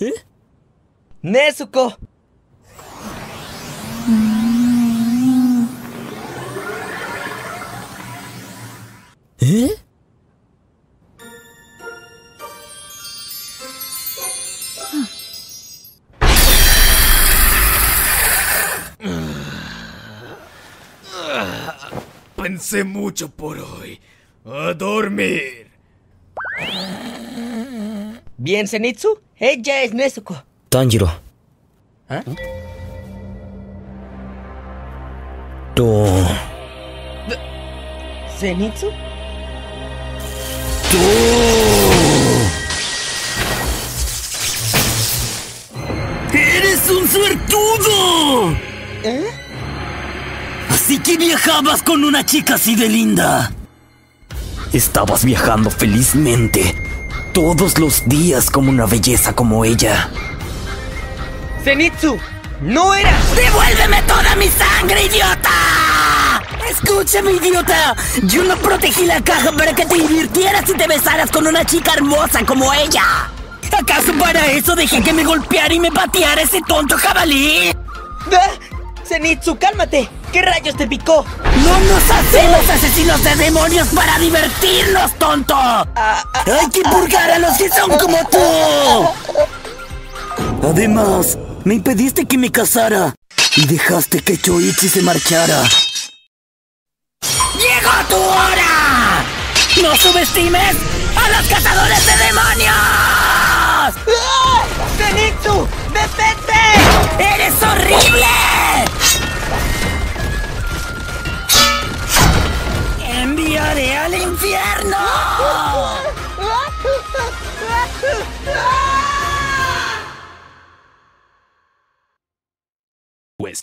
え？ Nezuko. ¿Eh? Pensé mucho por hoy. A dormir. Bien, Zenitsu. Ella es Nezuko. Tanjiro. ¿Eh? ¿Zenitsu? ¡Eres un suertudo! ¿Eh? Así que viajabas con una chica así de linda. Estabas viajando felizmente todos los días como una belleza como ella. ¡Zenitsu! ¡No era! ¡Devuélveme toda mi sangre, idiota! ¡Escúchame, idiota! Yo no protegí la caja para que te divirtieras y te besaras con una chica hermosa como ella. ¿Acaso para eso dejé que me golpeara y me pateara ese tonto jabalí? ¿Ah? ¡Zenitsu, cálmate! ¿Qué rayos te picó? ¡No nos hacemos asesinos de demonios para divertirnos, tonto! ¡Hay que purgar a los que son como tú! Además, me impediste que me casara y dejaste que Yoichi se marchara. ¡Llegó tu hora! ¡No subestimes a los cazadores de demonios! ¡Ah! ¡Zenitsu! ¡Detente! ¡Eres horrible! ¡Enviaré al infierno! Pues...